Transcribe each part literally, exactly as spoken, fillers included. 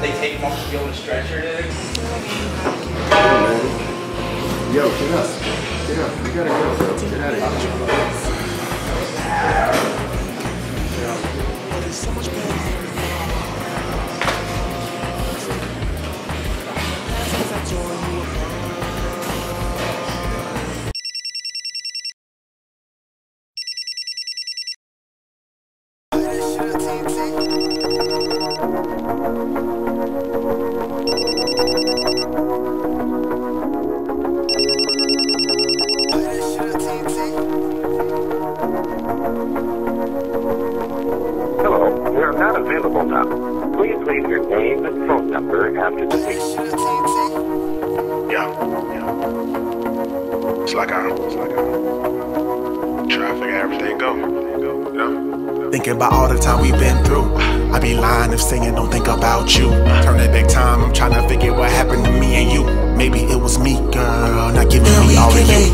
they take off to be able to stretch her today? Yo, get up. Get up. We gotta go, bro. Get out of here. There's so much better. Hello, we are not available now. Please leave your name and phone number after the beep. Yeah, yeah. It's like I, it's like I, trying to figure everything go, you know? Thinking about all the time we've been through. I be lying if saying don't think about you. Turn it back time, I'm tryna figure what happened to me and you. Maybe it was me, girl, not giving girl, me all of you.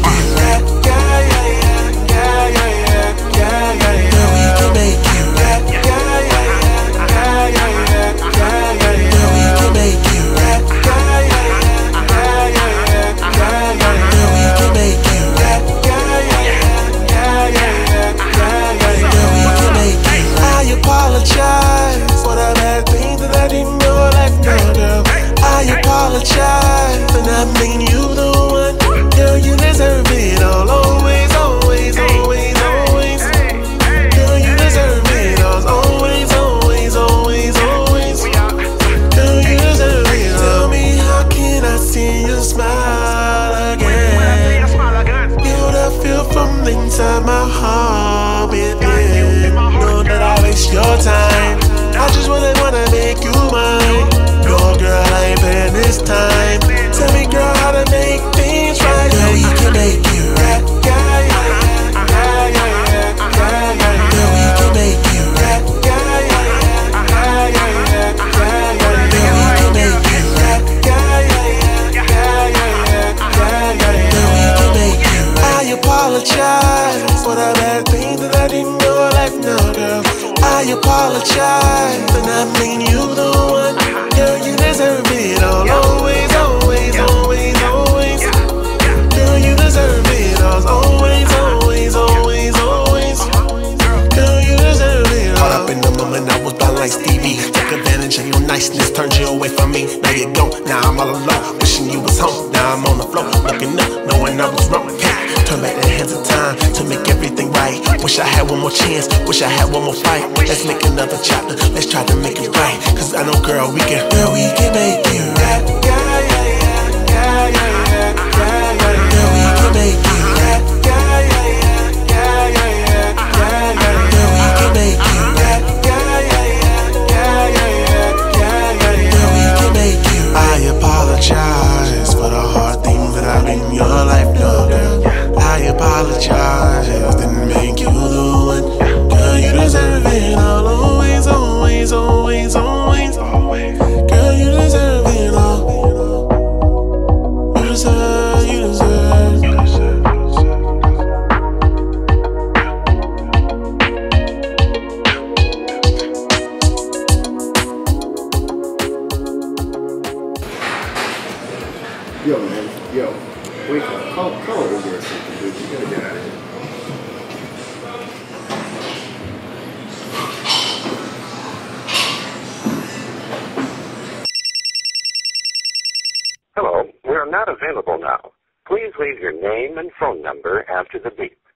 Inside my heart, baby, know that I waste your time. I just really wanna make you mine. No, girl, I ain't been this time. Tell me, girl, how to make things right. Girl, we can make you right. Girl, we can make you right. Girl, we can make you right. Girl, we can make you right. I apologize for the bad things that I didn't know, like no girl. I apologize, and I mean you the one. Girl, you deserve it all. Always, always, always, always. Girl, you deserve it all. Always, always, always, always. Girl, you deserve it all. Caught up in the moment, I was blind like Stevie. Took advantage of your niceness, turned you away from me. Now you go, now I'm all alone, wishing you was home. Now I'm on the floor, looking up, knowing I was wrong. Turn back the hands of time to make everything right. Wish I had one more chance, wish I had one more fight. Let's make another chapter, let's try to make it right. Cause I know, girl, we can, girl, we can make it right. Yeah, yeah, yeah, yeah, yeah, yeah, yeah, yeah. Girl, we can make it right. Yeah, yeah, yeah, yeah, yeah, yeah, yeah, yeah. Girl, we can make it right. Yeah, yeah, yeah, yeah, yeah, yeah, yeah. Girl, we can make it right. I apologize for the hard things that I've been in your life, no, girl. I apologize, didn't make you the one. Girl, you deserve it all. Always, always, always, always. Girl, you deserve it all. You deserve, you deserve. Yo, man, yo, wait, call, call it over or something. Dude, you gotta get out of here. Hello, we are not available now. Please leave your name and phone number after the beep.